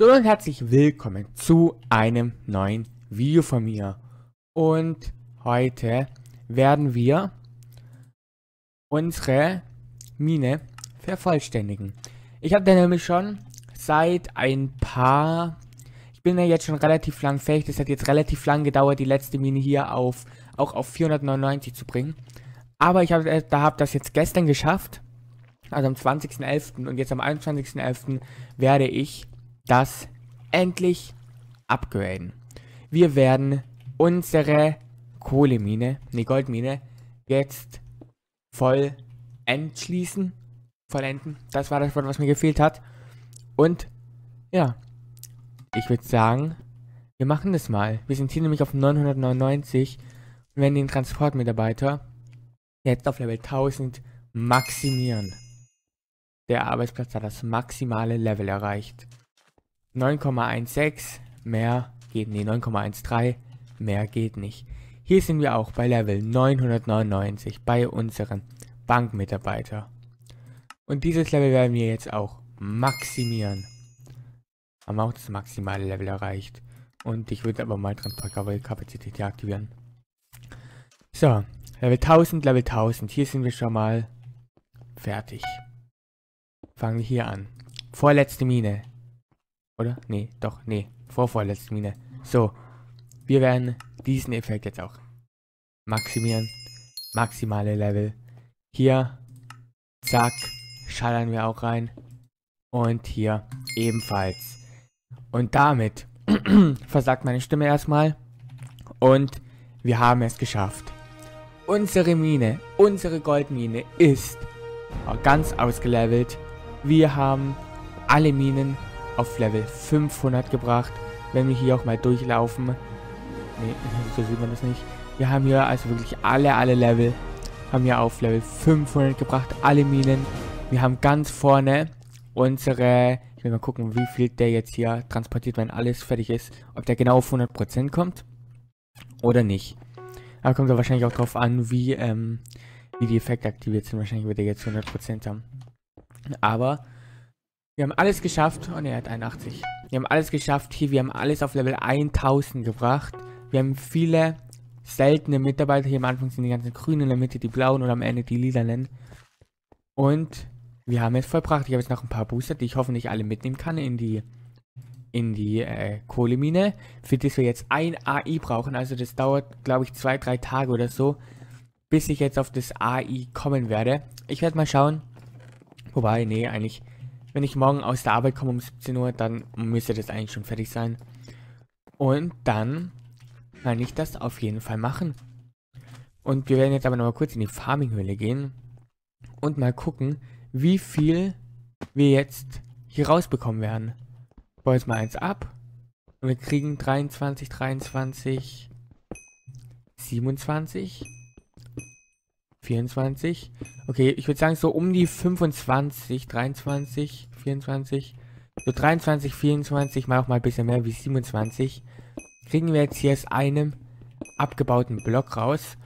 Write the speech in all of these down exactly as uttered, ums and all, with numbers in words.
So und herzlich willkommen zu einem neuen Video von mir. Und heute werden wir unsere Mine vervollständigen. Ich habe da nämlich schon seit ein paar... Ich bin ja jetzt schon relativ lang fähig. Das hat jetzt relativ lang gedauert, die letzte Mine hier auf auch auf vierhundertneunundneunzig zu bringen. Aber ich habe da hab das jetzt gestern geschafft. Also am zwanzigsten elften und jetzt am einundzwanzigsten elften werde ich das endlich upgraden. Wir werden unsere Kohlemine, ne Goldmine, jetzt voll entschließen, vollenden. Das war das Wort, was mir gefehlt hat. Und ja, ich würde sagen, wir machen das mal. Wir sind hier nämlich auf neunhundertneunundneunzig und werden den Transportmitarbeiter jetzt auf Level tausend maximieren. Der Arbeitsplatz hat das maximale Level erreicht. neun Komma sechzehn, mehr geht nicht, neun Komma dreizehn, mehr geht nicht. Hier sind wir auch bei Level neunhundertneunundneunzig, bei unserem Bankmitarbeiter. Und dieses Level werden wir jetzt auch maximieren. Haben auch das maximale Level erreicht. Und ich würde aber mal Transportkapazität hier aktivieren. So, Level tausend, Level tausend, hier sind wir schon mal fertig. Fangen wir hier an. Vorletzte Mine. Oder? Nee, doch, nee. Vorvorletzte Mine. So. Wir werden diesen Effekt jetzt auch maximieren. Maximale Level. Hier. Zack. Schallern wir auch rein. Und hier ebenfalls. Und damit versagt meine Stimme erstmal. Und wir haben es geschafft. Unsere Mine, unsere Goldmine ist ganz ausgelevelt. Wir haben alle Minen auf Level fünfhundert gebracht, wenn wir hier auch mal durchlaufen. Ne, so sieht man das nicht. Wir haben hier also wirklich alle, alle Level, haben wir auf Level fünfhundert gebracht, alle Minen. Wir haben ganz vorne unsere, ich will mal gucken, wie viel der jetzt hier transportiert, wenn alles fertig ist, ob der genau auf hundert Prozent kommt oder nicht. Aber kommt da wahrscheinlich auch drauf an, wie, ähm, wie die Effekte aktiviert sind. Wahrscheinlich wird er jetzt hundert Prozent haben. Aber wir haben alles geschafft. Oh ne, er hat einundachtzig. Wir haben alles geschafft. Hier, wir haben alles auf Level tausend gebracht. Wir haben viele seltene Mitarbeiter. Hier am Anfang sind die ganzen grünen, in der Mitte die blauen und am Ende die lilanen. Und wir haben es vollbracht. Ich habe jetzt noch ein paar Booster, die ich hoffentlich alle mitnehmen kann in die, in die äh, Kohlemine. Für das wir jetzt ein A I brauchen. Also das dauert, glaube ich, zwei, drei Tage oder so, bis ich jetzt auf das A I kommen werde. Ich werde mal schauen. Wobei, nee, eigentlich... Wenn ich morgen aus der Arbeit komme um siebzehn Uhr, dann müsste das eigentlich schon fertig sein. Und dann kann ich das auf jeden Fall machen. Und wir werden jetzt aber nochmal kurz in die Farming-Höhle gehen. Und mal gucken, wie viel wir jetzt hier rausbekommen werden. Ich baue jetzt mal eins ab. Und wir kriegen dreiundzwanzig, dreiundzwanzig, siebenundzwanzig, vierundzwanzig. Okay, ich würde sagen so um die fünfundzwanzig, dreiundzwanzig, vierundzwanzig. So dreiundzwanzig, vierundzwanzig, mal auch mal ein bisschen mehr wie siebenundzwanzig. Kriegen wir jetzt hier aus einem abgebauten Block raus.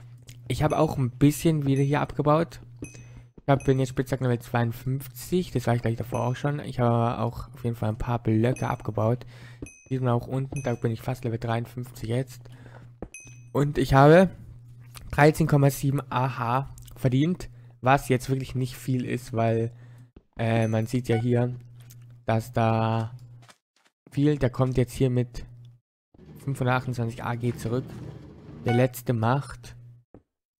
Ich habe auch ein bisschen wieder hier abgebaut. Ich hab, bin jetzt Spitzhacke Level zweiundfünfzig. Das war ich gleich davor auch schon. Ich habe auch auf jeden Fall ein paar Blöcke abgebaut. Sieht man auch unten. Da bin ich fast Level dreiundfünfzig jetzt. Und ich habe dreizehn Komma sieben A H verdient, was jetzt wirklich nicht viel ist, weil äh, man sieht ja hier, dass da viel, der kommt jetzt hier mit fünfhundertachtundzwanzig A G zurück. Der letzte macht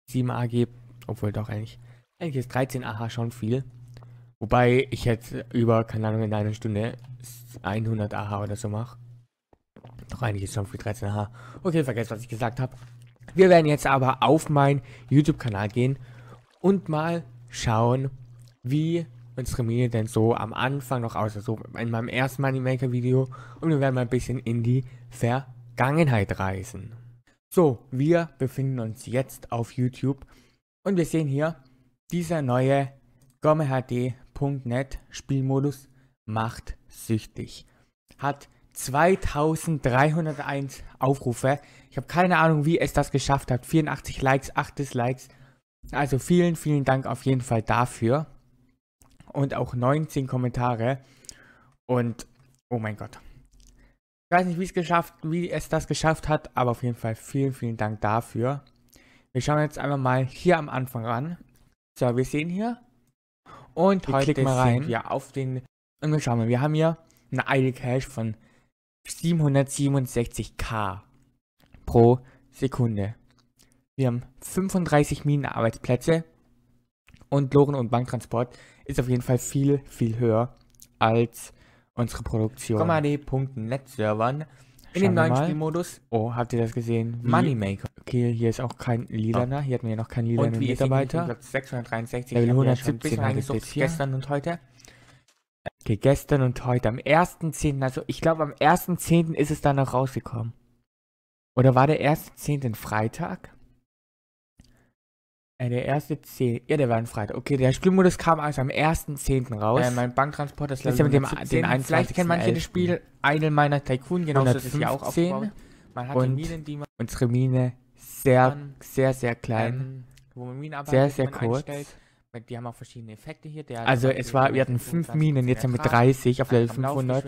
sieben A G, obwohl doch eigentlich, eigentlich ist dreizehn A H schon viel. Wobei ich jetzt über, keine Ahnung, in einer Stunde hundert A H oder so mache. Doch eigentlich ist schon viel dreizehn A H. Okay, vergesst, was ich gesagt habe. Wir werden jetzt aber auf meinen YouTube-Kanal gehen und mal schauen, wie unsere Mine denn so am Anfang noch aussah. So in meinem ersten MoneyMaker-Video. Und wir werden mal ein bisschen in die Vergangenheit reisen. So, wir befinden uns jetzt auf YouTube. Und wir sehen hier, dieser neue GommeHD.net Spielmodus macht süchtig. Hat zweitausenddreihunderteins Aufrufe. Ich habe keine Ahnung, wie es das geschafft hat. vierundachtzig Likes, acht Dislikes. Also vielen, vielen Dank auf jeden Fall dafür. Und auch neunzehn Kommentare. Und, oh mein Gott. Ich weiß nicht, wie es geschafft, wie es das geschafft hat, aber auf jeden Fall vielen, vielen Dank dafür. Wir schauen jetzt einmal mal hier am Anfang ran. So, wir sehen hier. Und wir heute mal rein. Sind wir auf den. Und wir schauen mal, wir haben hier eine Idle Cash von siebenhundertsiebenundsechzig K pro Sekunde. Wir haben fünfunddreißig Minenarbeitsplätze und Loren- und Banktransport ist auf jeden Fall viel, viel höher als unsere Produktion. GommeHD Punkt net Servern in dem neuen Spielmodus. Oh, habt ihr das gesehen? MoneyMaker. Okay, hier ist auch kein lilaner. Oh. Hier hatten wir noch keinen lilanen Mitarbeiter. Platz sechshundertdreiundsechzig. Level hundertsiebzehn hatte ich jetzt hier. Gestern und heute. Okay, gestern und heute. Am ersten zehnten, also ich glaube am ersten zehnten ist es dann noch rausgekommen. Oder war der erste zehnte ein Freitag? Äh, der erste zehnte, ja, der war ein Freitag. Okay, der Spielmodus kam also am ersten zehnten raus. Äh, mein Banktransport, das ist ja mit dem den vielleicht kennen manche das Spiel, Idle Miner Tycoon, genau, das ist ja auch aufgebaut. Man hat die Minen, die man... Unsere Mine sehr, dann, sehr, sehr klein. Ähm, wo man Minen arbeitet, sehr, sehr kurz. Einstellt. Die haben auch verschiedene Effekte hier. Der also es war, wir hatten fünf Minen, jetzt haben wir dreißig auf Level fünfhundert.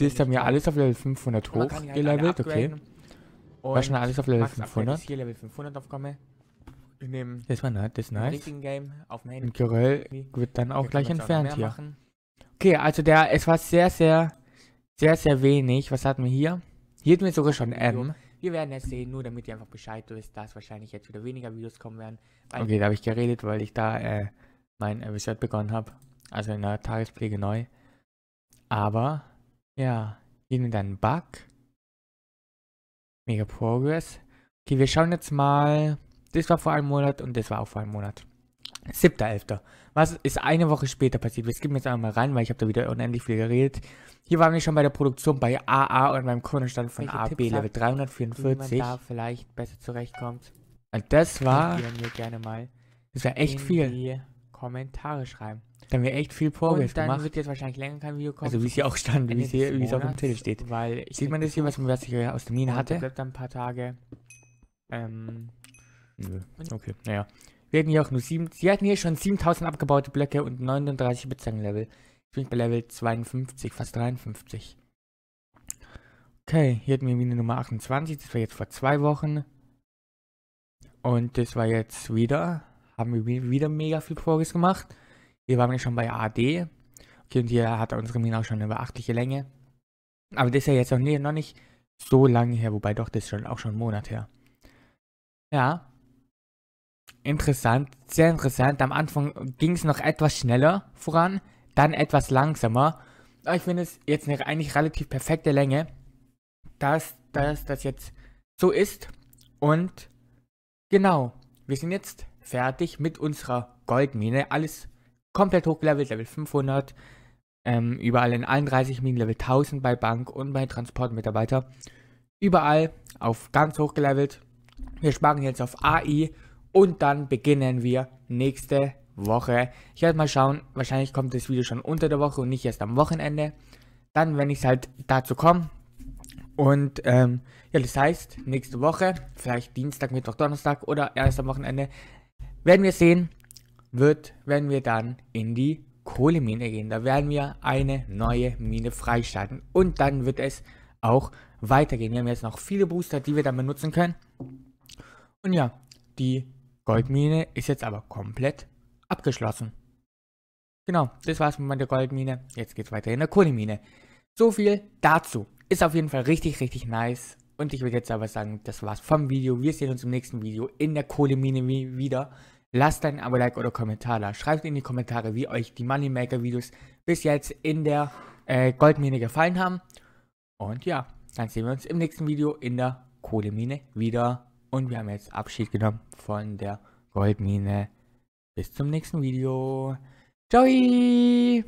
Das haben wir alles auf Level fünfhundert hochgelevelt, okay. War schon alles auf Level fünfhundert. Hier Level fünfhundert aufkomme. Das war nice, das ist nice. Und Geröll wird dann auch gleich entfernt hier. Okay, also der, es war sehr, sehr, sehr, sehr wenig. Was hatten wir hier? Hier hatten wir sogar schon M. Wir werden es sehen, nur damit ihr einfach Bescheid wisst, dass wahrscheinlich jetzt wieder weniger Videos kommen werden. Okay, da habe ich geredet, weil ich da äh, mein äh, Reset begonnen habe. Also in der Tagespflege neu. Aber, ja, hier mit einem Bug. Mega Progress. Okay, wir schauen jetzt mal. Das war vor einem Monat und das war auch vor einem Monat. siebter elfter Was ist eine Woche später passiert? Wir skippen jetzt einmal rein, weil ich habe da wieder unendlich viel geredet. Hier waren wir schon bei der Produktion bei A A und beim Kundenstand von A B Level dreihundertvierundvierzig. Wie man da vielleicht besser zurechtkommt. Und das war... Mir gerne mal das war echt in viel. Die Kommentare schreiben. Dann haben wir echt viel Progress gemacht. Und dann wird jetzt wahrscheinlich länger kein Video kommen. Also wie es hier auch stand, wie es hier, wie es auf dem Titel steht. Weil sieht man das hier, was man aus der Mine hatte? Bleibt dann ein paar Tage. Ähm... Nö. Okay, naja. Wir hatten hier auch nur sieben, sie hatten hier schon siebentausend abgebaute Blöcke und neununddreißig Beziehungslevel. Ich bin bei Level zweiundfünfzig, fast dreiundfünfzig. Okay, hier hatten wir Mine Nummer achtundzwanzig, das war jetzt vor zwei Wochen. Und das war jetzt wieder, haben wir wieder mega viel Progress gemacht. Hier waren wir schon bei A D. Okay, und hier hat unsere Mine auch schon eine beachtliche Länge. Aber das ist ja jetzt auch noch nicht so lange her, wobei doch, das ist schon, auch schon ein Monat her. Ja. Interessant, sehr interessant. Am Anfang ging es noch etwas schneller voran, dann etwas langsamer. Aber ich finde es jetzt eine eigentlich relativ perfekte Länge, dass, dass das jetzt so ist. Und genau, wir sind jetzt fertig mit unserer Goldmine. Alles komplett hochgelevelt, Level fünfhundert, ähm, überall in allen dreißig Minen, Level tausend bei Bank und bei Transportmitarbeiter. Überall auf ganz hochgelevelt. Wir sparen jetzt auf A I. Und dann beginnen wir nächste Woche. Ich werde mal schauen, wahrscheinlich kommt das Video schon unter der Woche und nicht erst am Wochenende. Dann, wenn ich es halt dazu komme. Und ähm, ja, das heißt, nächste Woche, vielleicht Dienstag, Mittwoch, Donnerstag oder erst am Wochenende, werden wir sehen, wird, wenn wir dann in die Kohlemine gehen. Da werden wir eine neue Mine freischalten. Und dann wird es auch weitergehen. Wir haben jetzt noch viele Booster, die wir dann benutzen können. Und ja, die Goldmine ist jetzt aber komplett abgeschlossen. Genau, das war's mit der Goldmine. Jetzt geht's weiter in der Kohlemine. So viel dazu. Ist auf jeden Fall richtig, richtig nice. Und ich würde jetzt aber sagen, das war's vom Video. Wir sehen uns im nächsten Video in der Kohlemine wieder. Lasst ein Abo, Like oder Kommentar da. Schreibt in die Kommentare, wie euch die Moneymaker-Videos bis jetzt in der äh, Goldmine gefallen haben. Und ja, dann sehen wir uns im nächsten Video in der Kohlemine wieder. Und wir haben jetzt Abschied genommen von der Goldmine. Bis zum nächsten Video. Ciao!